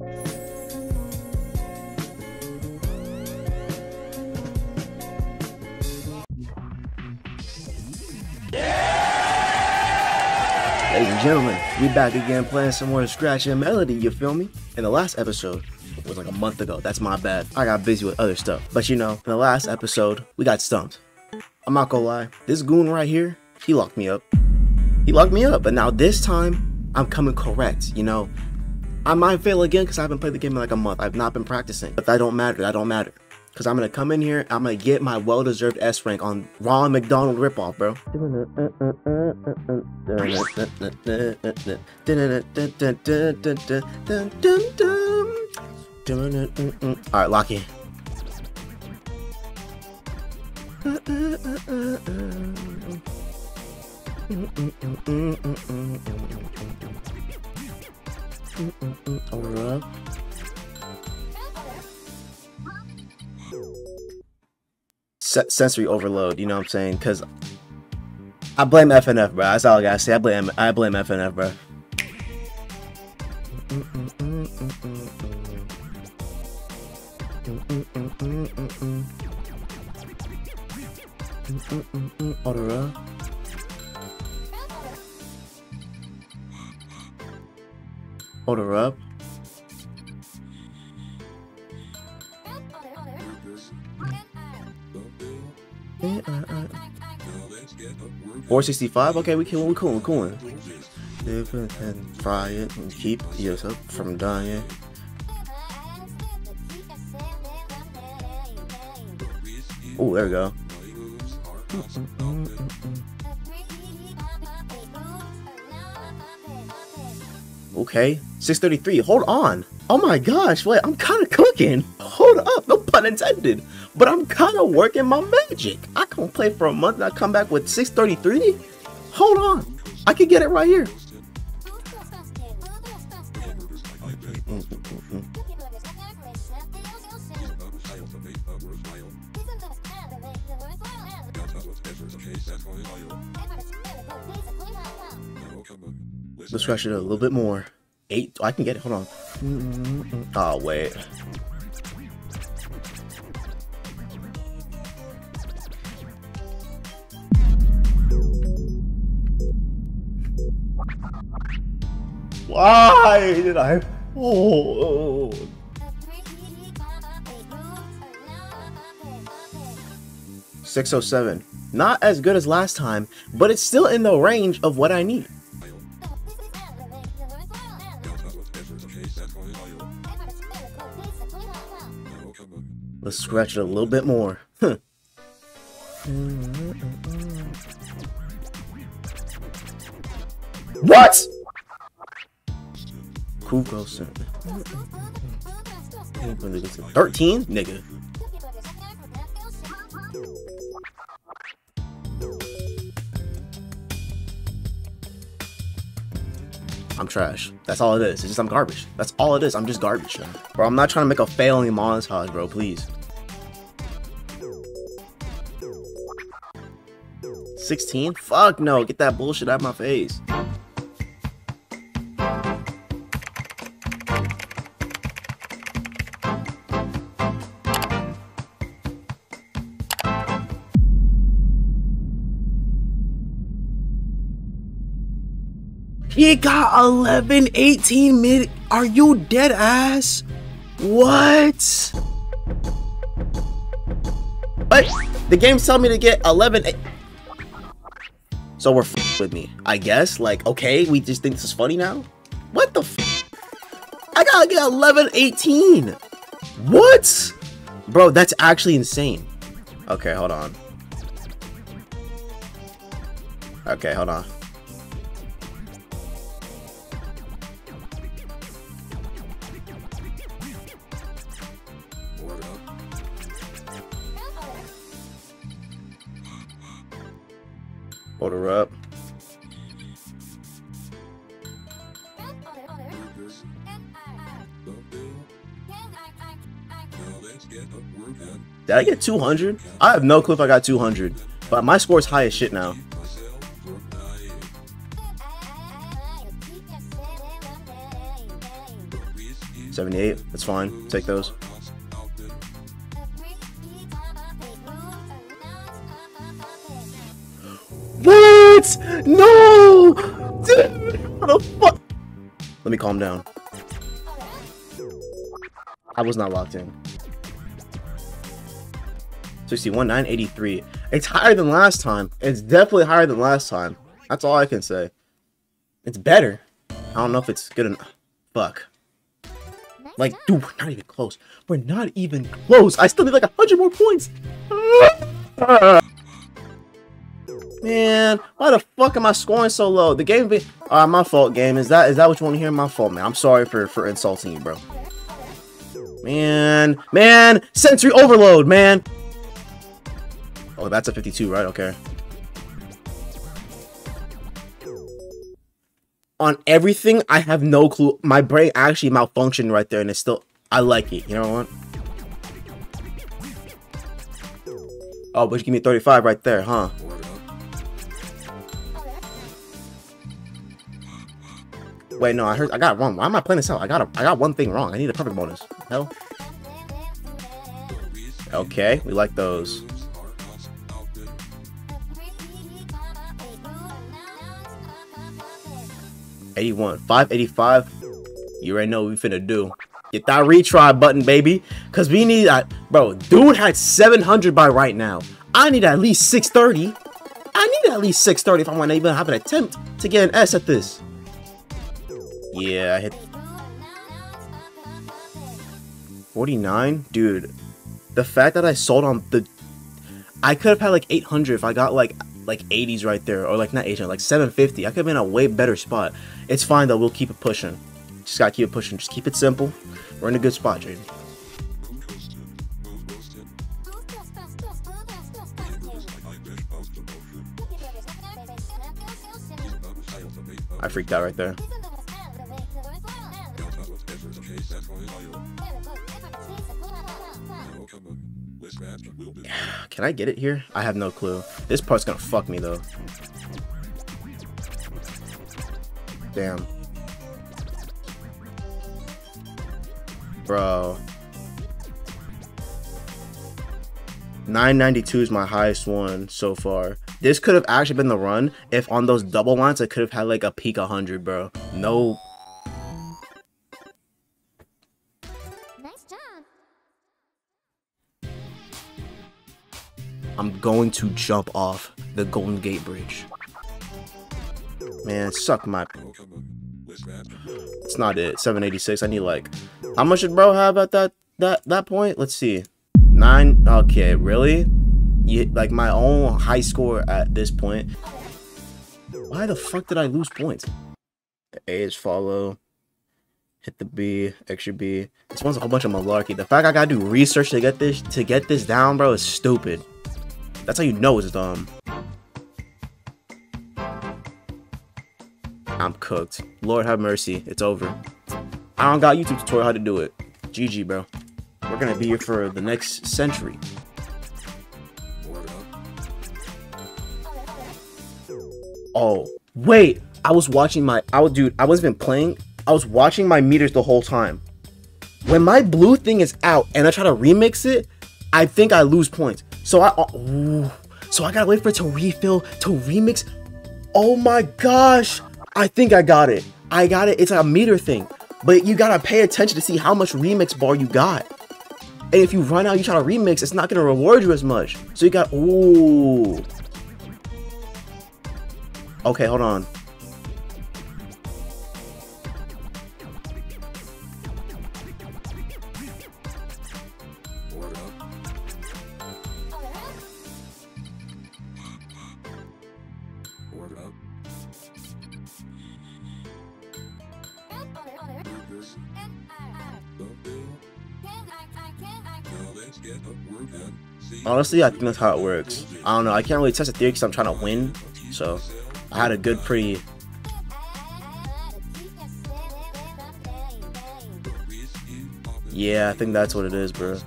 Ladies and gentlemen, we back again playing some more Scratchin' Melodii, you feel me? In the last episode, it was like a month ago, that's my bad. I got busy with other stuff. But you know, in the last episode, we got stumped. I'm not gonna lie, this goon right here, he locked me up. He locked me up, but now this time, I'm coming correct, you know? I might fail again because I haven't played the game in like a month. I've not been practicing, but that don't matter, Because I'm going to come in here, I'm going to get my well-deserved S rank on Raw McDonald ripoff, bro. Alright, lock in. Over up. Sensory overload, you know what I'm saying? Cause I blame FNF, bro. That's all I gotta say. I blame FNF, bro. Order up. Yeah, 465. Okay, we cooling. Dip it and fry it and keep yourself from dying. Oh, there we go. Okay, 633. Hold on. Oh my gosh, wait, I'm kind of cooking. Hold up, no pun intended. But I'm kind of working my magic. I can play for a month and I come back with 633? Hold on. I can get it right here. Let's scratch it a little bit more. 8. I can get it. Hold on. Oh, wait. Why did I? Oh. Oh. 607. Not as good as last time, but it's still in the range of what I need. Let's scratch it a little bit more. Huh. What? Cool closer. 13, nigga. I'm trash. That's all it is. It's just I'm garbage. That's all it is. I'm just garbage, bro. Bro, I'm not trying to make a failing montage, bro. Please. 16? Fuck no. Get that bullshit out of my face. He got 11, 18 mid. Are you dead ass? What? But the game's telling me to get 11. So we're f with me, I guess. Like, okay, we just think this is funny now. What the? F I gotta get 11, 18. What? Bro, that's actually insane. Okay, hold on. Okay, hold on. Order up. Did I get 200? I have no clue if I got 200, but my score's high as shit now. 78, that's fine, take those. What? No! Dude, what the fuck? Let me calm down. I was not locked in. 61, 983. It's higher than last time. It's definitely higher than last time. That's all I can say. It's better. I don't know if it's good enough. Fuck. Like, dude, we're not even close. We're not even close. I still need like 100 more points. Man, why the fuck am I scoring so low? The game be alright, my fault, game. Is that what you want to hear? My fault, man. I'm sorry for insulting you, bro. Man, sensory overload, man. Oh, that's a 52, right? Okay. On everything, I have no clue. My brain actually malfunctioned right there, and it's still... I like it. You know what? Oh, but you give me 35 right there, huh? Wait, no, I got it wrong. Why am I playing this out? I got one thing wrong. I need a perfect bonus. Hell. Okay, we like those. $585. You already know what we finna do. Get that retry button, baby, cause we need that, bro. Dude had 700 by right now. I need at least 630. I need at least 630 if I want to even have an attempt to get an S at this. Yeah, I hit 49, dude. The fact that I sold on the, I could have had like 800 if I got like 80s right there, or like not 800, like 750. I could have been in a way better spot. It's fine though, we'll keep it pushing. Just gotta keep it pushing, just keep it simple. We're in a good spot, Jaden. I freaked out right there. Can I get it here? I have no clue. This part's gonna fuck me though. Damn. Bro. 992 is my highest one so far. This could have actually been the run if on those double lines I could have had like a peak 100, bro. No. I'm going to jump off the Golden Gate Bridge. Man, suck my... It's not it. 786. I need like... How much did bro have at that point? Let's see. 9... Okay, really? You hit, like, my own high score at this point. Why the fuck did I lose points? The A is follow. Hit the B, extra B. This one's a whole bunch of malarkey. The fact I gotta do research to get this down, bro, is stupid. That's how you know it's dumb. I'm cooked. Lord have mercy. It's over. I don't got a YouTube tutorial how to do it. GG, bro. We're gonna be here for the next century. Oh, wait. I was watching my... dude, I wasn't even playing. I was watching my meters the whole time. When my blue thing is out and I try to remix it, I think I lose points. So I gotta wait for it to refill, to remix. Oh my gosh, I think I got it. I got it, it's like a meter thing. But you gotta pay attention to see how much remix bar you got. And if you run out, you try to remix, it's not gonna reward you as much. So you got, ooh. Okay, hold on. Honestly, I think that's how it works. I don't know. I can't really test the theory because I'm trying to win. So I had a good, pretty. Yeah, I think that's what it is, bro.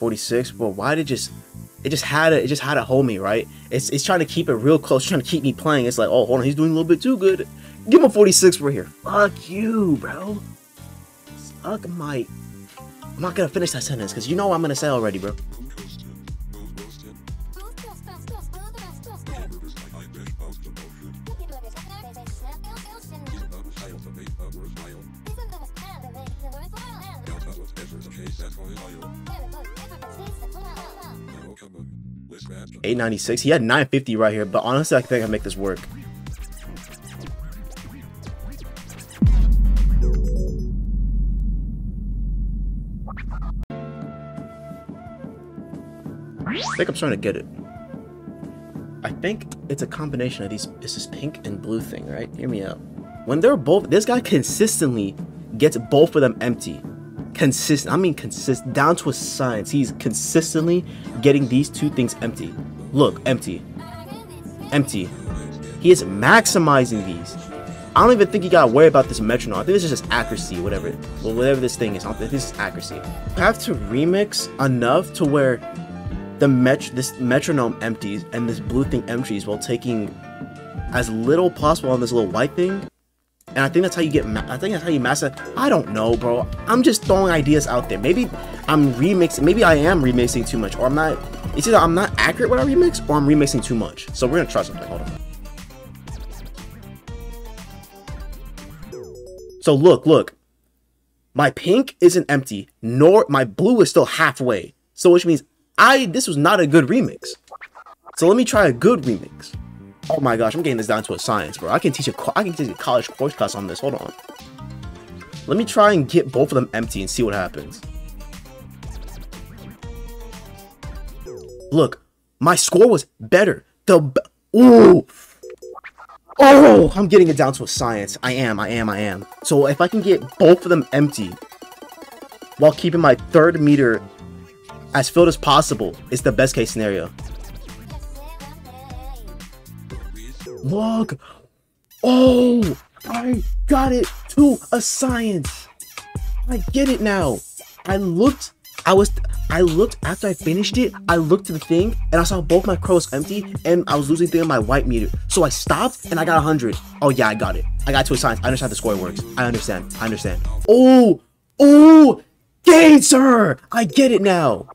$46. Well, why did it just had a hold me, right? It's trying to keep it real close, trying to keep me playing. It's like, oh, hold on, he's doing a little bit too good. Give him a 46 right here. Fuck you, bro. Fuck my... I'm not gonna finish that sentence, because you know what I'm gonna say already, bro. $896. He had $950 right here, but honestly, I think I can make this work. I think I'm starting to get it. I think it's a combination of these. This is pink and blue thing, right? Hear me out. When they're both, this guy consistently gets both of them empty. Consistent, I mean consistent, down to a science. He's consistently getting these two things empty. Look, empty. Empty. He is maximizing these. I don't even think you gotta worry about this metronome. I think this is just accuracy, whatever. Well, whatever this thing is, I think this is accuracy. I have to remix enough to where the this metronome empties and this blue thing empties while taking as little possible on this little white thing. And I think that's how you get, I think that's how you master. I don't know, bro. I'm just throwing ideas out there. Maybe I'm remixing, maybe I am remixing too much, or I'm not, it's either I'm not accurate when I remix, or I'm remixing too much. So we're gonna try something, hold on. So look, look. My pink isn't empty, nor my blue is still halfway. So which means this was not a good remix. So let me try a good remix. Oh my gosh, I'm getting this down to a science, bro. I can teach a college course class on this. Hold on. Let me try and get both of them empty and see what happens. Look, my score was better. Ooh. Oh, I'm getting it down to a science. I am. So if I can get both of them empty while keeping my third meter as filled as possible, it's the best case scenario. Look! Oh! I got it to a science! I get it now! I looked after I finished it, I looked to the thing, and I saw both my crows empty, and I was losing thing on my white meter. So I stopped, and I got 100. Oh yeah, I got it. I got to a science. I understand how the score works. I understand. Oh! Oh! Gainser! I get it now!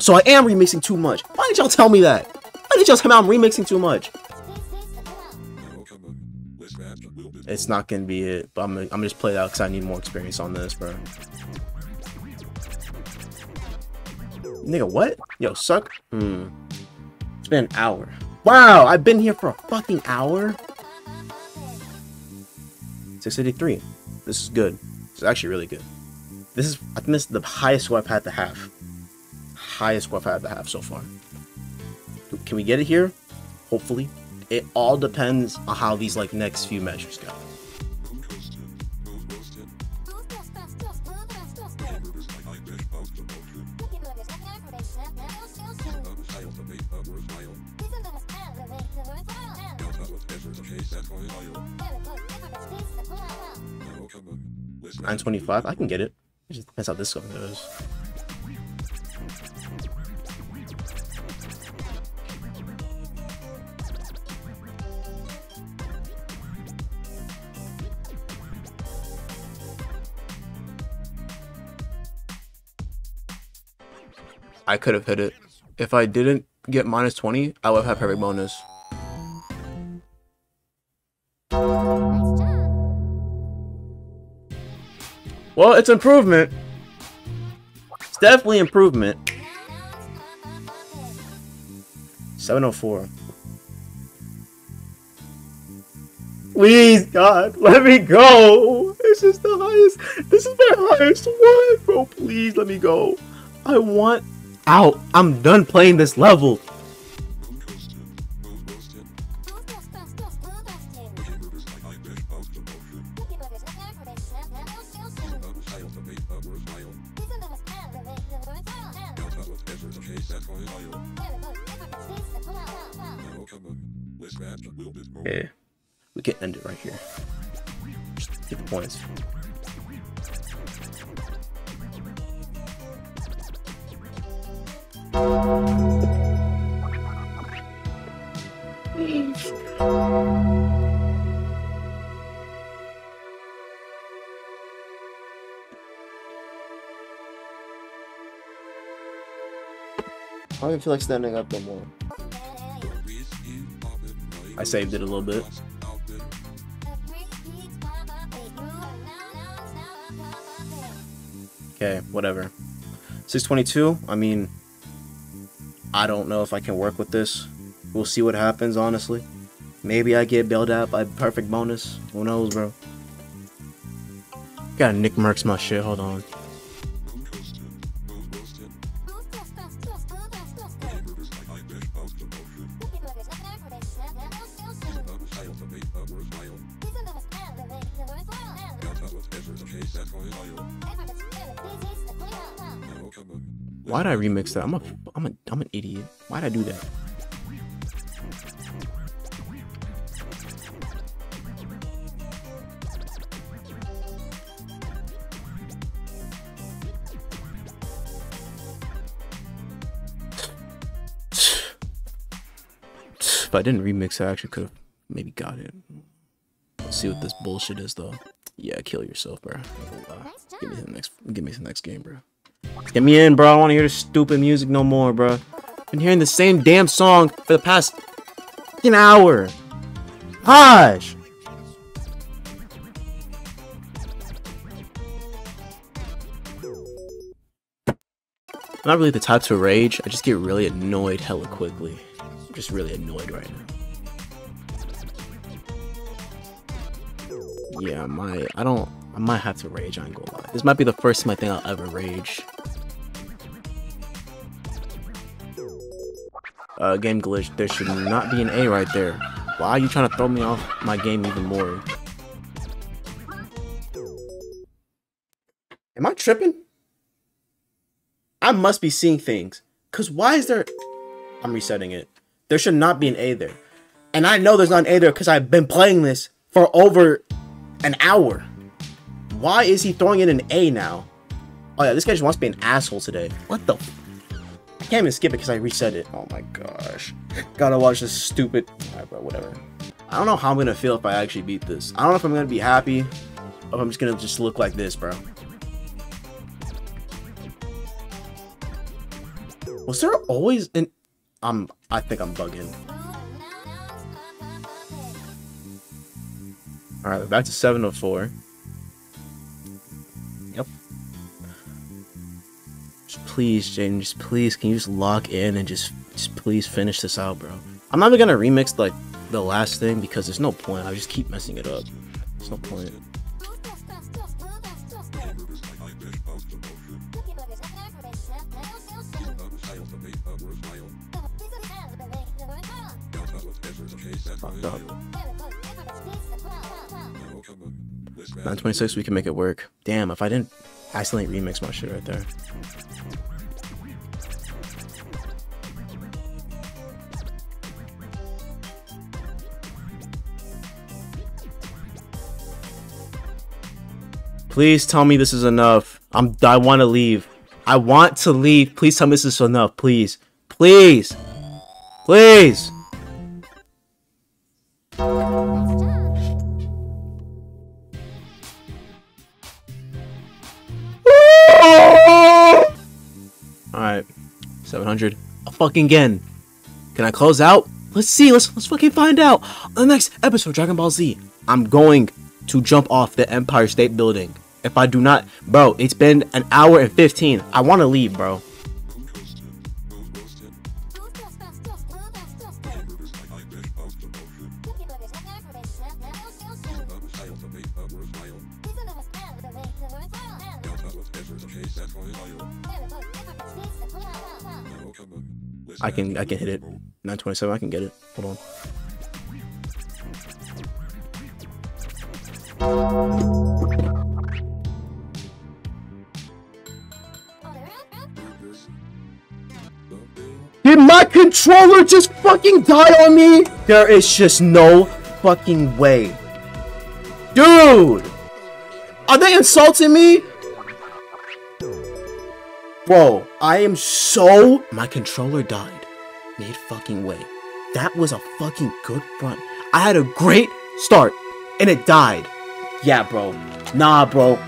So I am remixing too much. Why didn't y'all tell me that? Why did y'all come out? I'm remixing too much. It's not gonna be it, but I'm just play it out because I need more experience on this, bro. Nigga, what? Yo, suck. It's been an hour. Wow, I've been here for a fucking hour. 683. This is good. It's actually really good. This is, I think this is the highest score I've had to have. Highest score I've had to have so far. Can we get it here? Hopefully. It all depends on how these like next few measures go. $925. I can get it. It just depends how this one goes. I could have hit it. If I didn't get minus 20, I would have perfect bonus. Well, it's improvement. It's definitely improvement. 704. Please, God, let me go. This is the highest. This is my highest one, bro. Please let me go. I want out. I'm done playing this level. Okay, we can end it right here. Just get the points. leave. I don't even feel like standing up no more. I saved it a little bit. Okay, whatever. 622, I mean, I don't know if I can work with this. We'll see what happens, honestly. Maybe I get bailed out by perfect bonus. Who knows, bro? Gotta Nick Mercs my shit, hold on. Why'd I remix that? I'm an idiot. Why'd I do that? If I didn't remix, I actually could have maybe got it. Let's see what this bullshit is, though. Yeah, kill yourself, bro. Give me the next game, bro. Get me in, bro. I don't want to hear this stupid music no more, bro. Been hearing the same damn song for the past fucking hour. Hush! I'm not really the type to rage. I just get really annoyed hella quickly. I'm just really annoyed right now. Yeah, I might have to rage, I ain't gonna lie. This might be the first time I think I'll ever rage. Game glitch, there should not be an A right there. Why are you trying to throw me off my game even more? Am I tripping? I must be seeing things. Cause why is there... I'm resetting it. There should not be an A there. And I know there's not an A there because I've been playing this for over an hour. Why is he throwing in an A now? Oh yeah, this guy just wants to be an asshole today. What the? I can't even skip it because I reset it. Oh my gosh. Gotta watch this stupid. Alright, bro, whatever. I don't know how I'm gonna feel if I actually beat this. I don't know if I'm gonna be happy or if I'm just gonna look like this, bro. Was there always an... I think I'm bugging. Alright, we're back to 704. Yep. Just please, Jaden, just please, can you just lock in and just please finish this out, bro? I'm not even gonna remix, like, the last thing because there's no point. I just keep messing it up. There's no point. Fucked up. 926, we can make it work. Damn, if I didn't accidentally remix my shit right there. Please tell me this is enough. I want to leave. I want to leave. Please tell me this is enough. Please. Please. Please. Alright, 700. A fucking again. Can I close out? Let's see. Let's fucking find out. On the next episode of Dragon Ball Z, I'm going to jump off the Empire State Building. If I do not, bro, it's been an hour and 15. I want to leave, bro. I can hit it. 927, I can get it. Hold on. Did my controller just fucking die on me? There is just no fucking way. Dude! Are they insulting me? Bro, I am so... My controller died. Mid fucking way. That was a fucking good run. I had a great start, and it died. Yeah, bro. Nah, bro.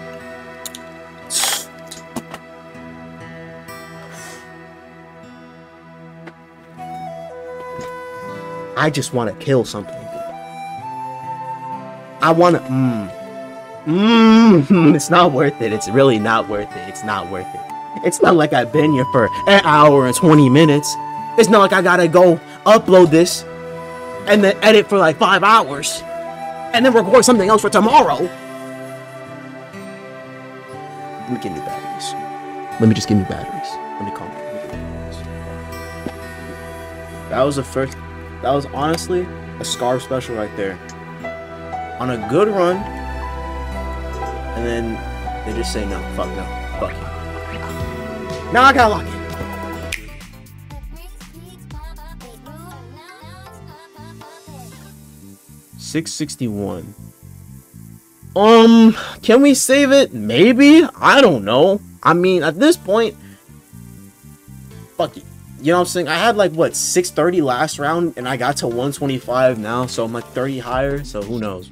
I just want to kill something. I want to... It's not worth it. It's really not worth it. It's not worth it. It's not like I've been here for an hour and 20 minutes. It's not like I gotta go upload this and then edit for like 5 hours and then record something else for tomorrow. Let me get new batteries. Let me just get new batteries. Let me call them. That was the first... That was honestly a Skarv special right there. On a good run, and then they just say no, fuck no, fuck you. Now I gotta lock it. $661. Can we save it? Maybe? I don't know. I mean, at this point, fuck it. You know what I'm saying? I had like, what, 630 last round, and I got to 125 now, so I'm like 30 higher, so who knows?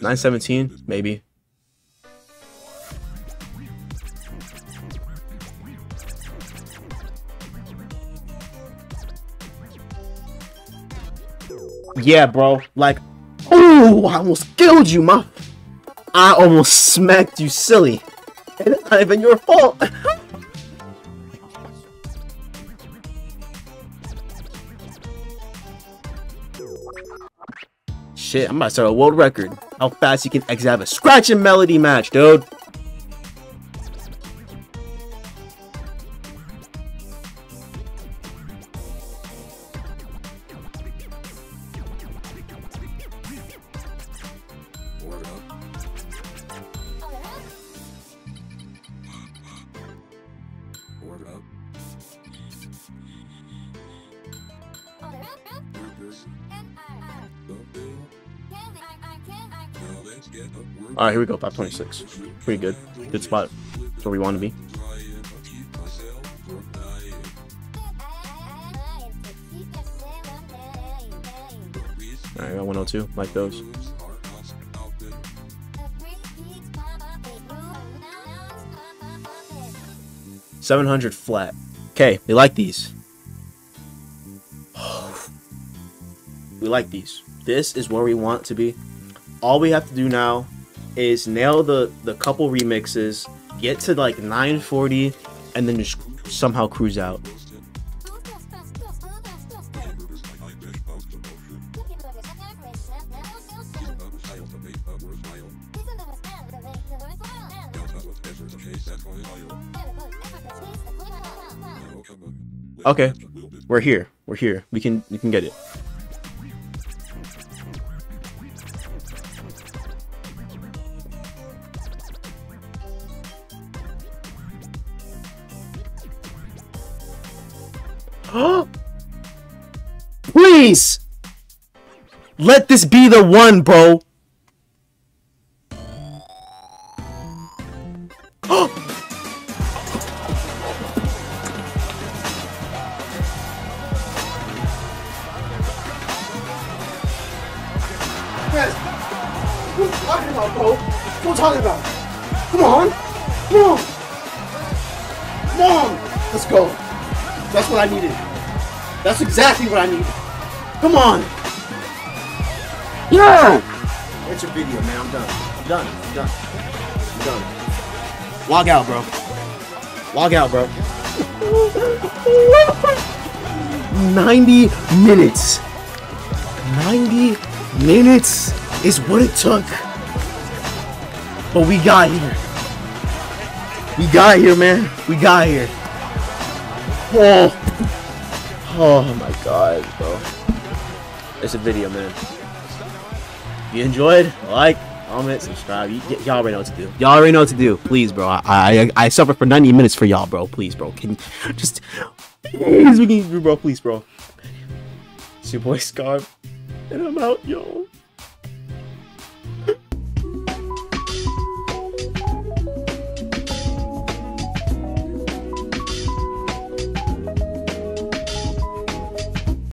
$917, maybe. Yeah, bro. Like, oh, I almost killed you, ma. I almost smacked you, silly. And it's not even your fault. Shit, I'm about to start a world record. How fast you can exit out of a Scratchin' Melodii match, dude. Alright, here we go, 526. Pretty good. Good spot. That's where we want to be. Alright, I got 102, like those. $700 flat. Okay, we like these. We like these. This is where we want to be. All we have to do now is nail the couple remixes, get to like 940, and then just somehow cruise out. Okay, we're here. We're here. We can get it. Please let this be the one, bro. Yes. What are you talking about, bro? What are you talking about? Come on. Come on. Come on. Let's go. That's what I needed. That's exactly what I needed. Come on! Yeah! It's your video, man. I'm done. I'm done. I'm done. I'm done. Log out, bro. Log out, bro. 90 minutes. 90 minutes is what it took. But we got here. We got here, man. We got here. Oh. Oh my god, bro. It's a video, man. If you enjoyed, like, comment, subscribe. Y'all already know what to do. Y'all already know what to do. Please, bro. I suffer for 90 minutes for y'all, bro. Please, bro. Please, bro. your boy Skarv, and I'm out, yo.